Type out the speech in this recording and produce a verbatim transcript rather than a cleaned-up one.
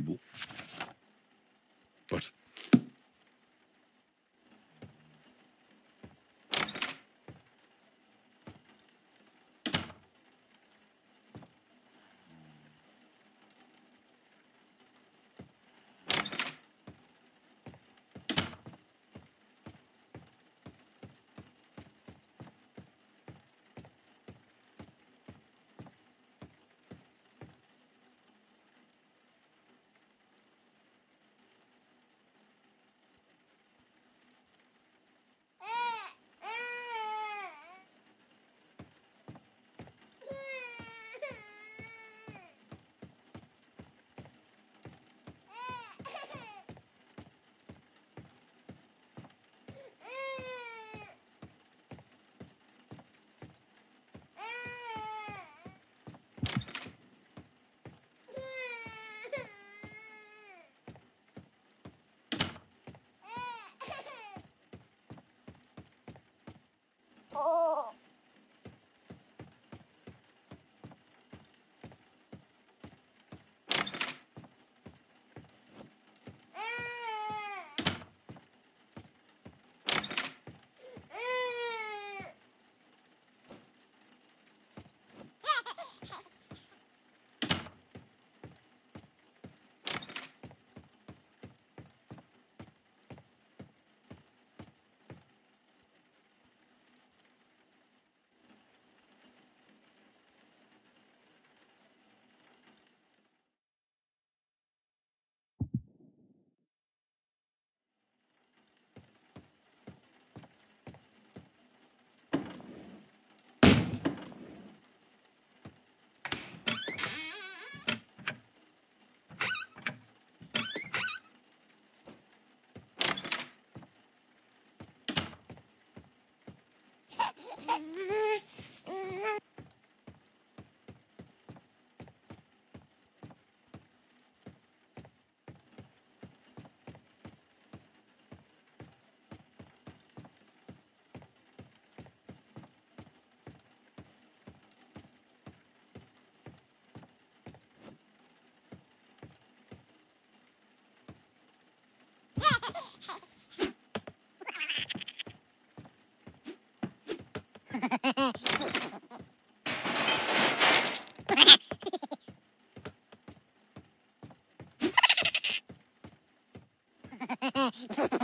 table. But Ha ha ha.